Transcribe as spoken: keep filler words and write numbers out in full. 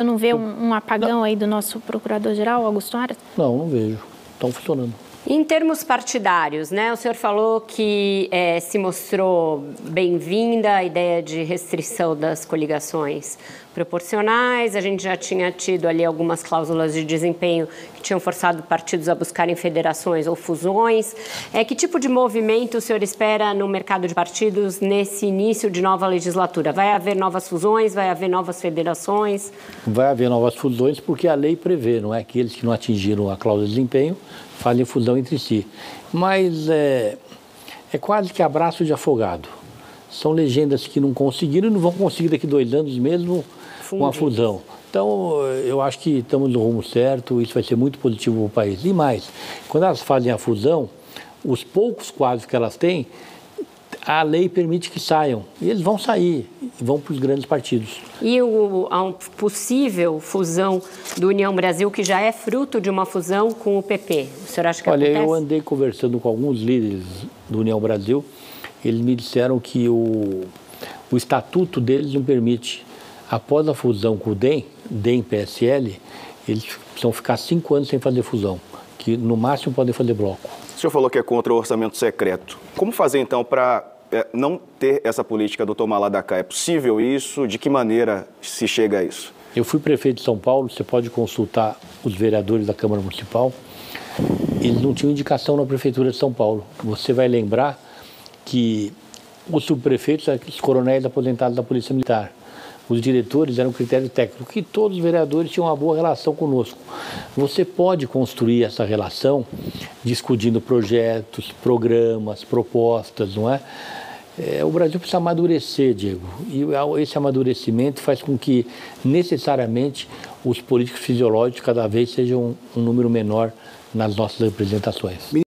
Eu não vejo um, um apagão não. aí do nosso procurador-geral, Augusto Aras? Não, não vejo. Estão funcionando. Em termos partidários, né? O senhor falou que é, se mostrou bem-vinda a ideia de restrição das coligações proporcionais. A gente já tinha tido ali algumas cláusulas de desempenho que tinham forçado partidos a buscarem federações ou fusões. É, que tipo de movimento o senhor espera no mercado de partidos nesse início de nova legislatura? Vai haver novas fusões? Vai haver novas federações? Vai haver novas fusões porque a lei prevê, não é? Aqueles que não atingiram a cláusula de desempenho fazem fusão entre si. Mas é, é quase que abraço de afogado. São legendas que não conseguiram e não vão conseguir daqui dois anos mesmo com a fusão. Então, eu acho que estamos no rumo certo, isso vai ser muito positivo para o país. E mais, quando elas fazem a fusão, os poucos quadros que elas têm, a lei permite que saiam. E eles vão sair, vão para os grandes partidos. E o, a um possível fusão do União Brasil, que já é fruto de uma fusão com o P P, o senhor acha que Olha, acontece? Olha, eu andei conversando com alguns líderes do União Brasil, eles me disseram que o, o estatuto deles não permite. Após a fusão com o D E M, D E M P S L, eles precisam ficar cinco anos sem fazer fusão, que no máximo podem fazer bloco. O senhor falou que é contra o orçamento secreto. Como fazer então para é, não ter essa política do tomar lá da cá? É possível isso? De que maneira se chega a isso? Eu fui prefeito de São Paulo, você pode consultar os vereadores da Câmara Municipal. Eles não tinham indicação na Prefeitura de São Paulo. Você vai lembrar que os subprefeitos eram os coronéis aposentados da Polícia Militar. Os diretores eram critério técnico, que todos os vereadores tinham uma boa relação conosco. Você pode construir essa relação discutindo projetos, programas, propostas, não é? É, o Brasil precisa amadurecer, Diego, e esse amadurecimento faz com que necessariamente os políticos fisiológicos cada vez sejam um número menor nas nossas representações.